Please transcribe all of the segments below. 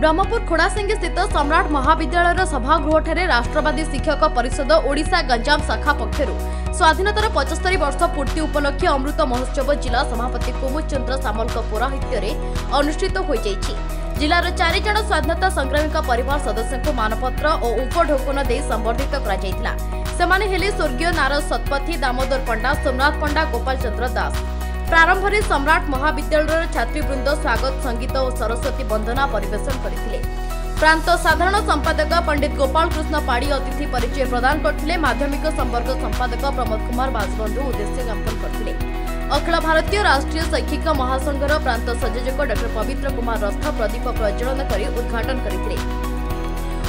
ब्रह्मपुर खोड़ासी स्थित सम्राट महाविद्यालय सभागृह राष्ट्रवादी शिक्षक परिषद ओडिशा गंजाम शाखा पक्षर स्वाधीनतार 75 वर्ष पूर्ति उपलक्षे अमृत महोत्सव जिला सभापति कमुद चंद्र सामलों पौराहित्य अनुष्ठित हो जिलार 4 जण स्वाधीनता संग्रामी परिवार सदस्य को मानपत्र और उपढोकन दे संबर्धित करा सेमाने हेले स्वर्गीय नारद शतपथी, दामोदर पंडा, सोमनाथ पंडा, गोपाल चंद्र दास। प्रारंभ में सम्राट महाविद्यालय छात्रीवृंद स्वागत संगीत और सरस्वती वंदना परिवेशन करथिले। प्रांत साधारण संपादक पंडित गोपाल कृष्ण पाड़ी अतिथि परिचय प्रदान करथिले। माध्यमिक संपर्क संपादक प्रमोद कुमार बासबु उद्देश्य ज्ञापन करथिले। अखिल भारतीय राष्ट्रीय शैक्षिक महासंघ प्रांत संयोजक डॉ पवित्र कुमार रस्ता प्रदीप प्रज्वलन कर उद्घाटन करथिले।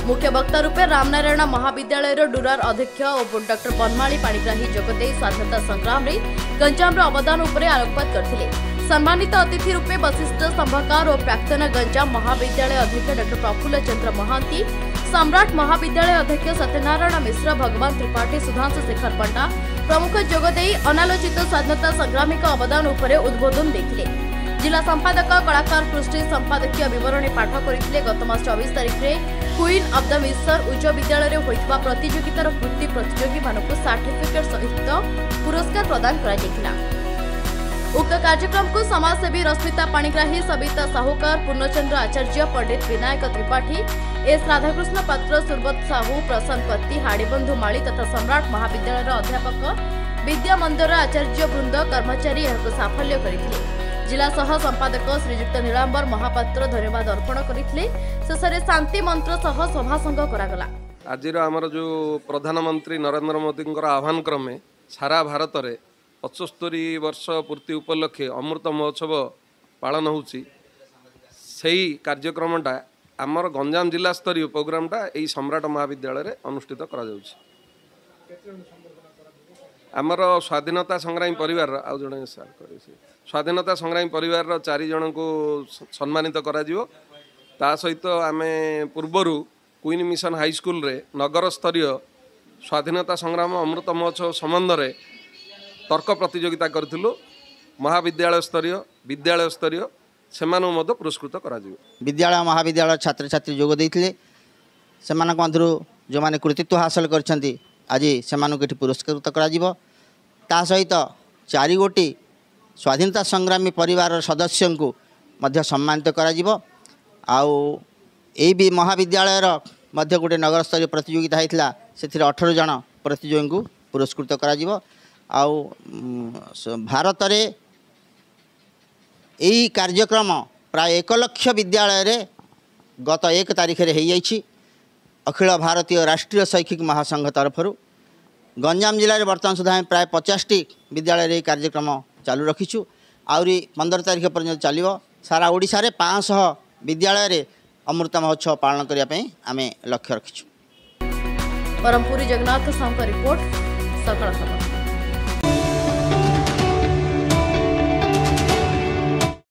मुख्य वक्ता रूपे रामनारायण महाविद्यालय डुरार अध्यक्ष और डॉ परमाणि पाणिग्राही जोगदे स्वाधीनता संग्राम में गंजाम अवदान उपरे आलोकपात करथिले। सम्मानित अतिथि रूपे वशिष्ठ संभाकार और प्राक्तन गंजाम महाविद्यालय अध्यक्ष डॉ प्रफुल्ल चंद्र महंती, सम्राट महाविद्यालय अध्यक्ष सत्यनारायण मिश्र, भगवान त्रिपाठी, सुधांशु शेखर पंडा प्रमुख जोगदे अनालोचित स्वाधीनता संग्रामी अवदान उपरे उद्बोधन देथिले। जिला संपादक कलाकार कृष्टि संपादकीय बरणी पाठ करते। गतमास 24 तारीख में क्वीन ऑफ द मिस्टर उच्च विद्यालय होता प्रतिजोगितार कृति प्रतियोगी मानक सर्टिफिकेट सहित पुरस्कार प्रदान करा। उक्त कार्यक्रम को समाजसेवी रश्मिता पाणग्राही, सबिता साहूकर, पूर्णचंद्र आचार्य, पंडित विनायक त्रिपाठी, एस राधाकृष्ण पात्र, सुरबत साहू, प्रशांतपत्ती, हाडीबंधु माली तथा सम्राट महाविद्यालय अध्यापक, विद्या मंदिर आचार्य वृंद कर्मचारी यह साफल्य करते। जिला सह संपादक श्रीजुक्त नीलांबर महापात्र धन्यवाद अर्पण करथिले। शेषे शांति मंत्र सह सभासंग करागला। आज आमर जो प्रधानमंत्री नरेंद्र मोदी आह्वान क्रमे सारा भारत में 75 वर्ष पूर्ति उपलक्षे अमृत महोत्सव पालन होची सेही कार्यक्रमटा आमर गंजाम जिला स्तरीय प्रोग्रामटा यही सम्राट महाविद्यालय अनुष्ठित करा जाउची। आमर स्वाधीनता संग्रामी परिवार आउ जड़े सार कर स्वाधीनता संग्रामी परिवार 4 जन को सम्मानित करा सहित आम पूर्वर क्वीन मिशन हाई स्कूल रे नगर स्तरीय स्वाधीनता संग्राम अमृत महोत्सव संबंध में तर्क प्रतियोगिता करूँ। महाविद्यालय स्तरीय विद्यालय स्तरीय से पुरस्कृत करा। विद्यालय महाविद्यालय छात्र छात्री जोग देते से मधुर जो मैंने कृतित्व हासिल कर आज से पुरस्कृत करा सहित 4 गोटी स्वाधीनता संग्रामी परिवार सदस्य को सम्मानित कर महाविद्यालय मध्य गोटे नगर स्तरीय प्रतियोगिता होता से 18 जन प्रतियोगी को पुरस्कृत कर। भारत रे यही कार्यक्रम प्राय 1 लाख विद्यालय गत 1 तारीख रे हो जाइए। अखिल भारतीय राष्ट्रीय शैक्षिक महासंघ तरफर गंजाम जिले में बर्तमान सुधा प्राय 50टी विद्यालय कार्यक्रम चालू रखीचु। आहरी 15 तारीख पर्यंत चलो। सारा ओडिशा 500 विद्यालय अमृत महोत्सव पालन करने आम लक्ष्य रखीचु। परमपुरी जगन्नाथ साहू का रिपोर्ट।